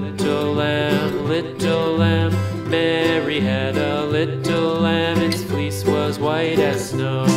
little lamb, Mary had a little lamb, its fleece was white as snow.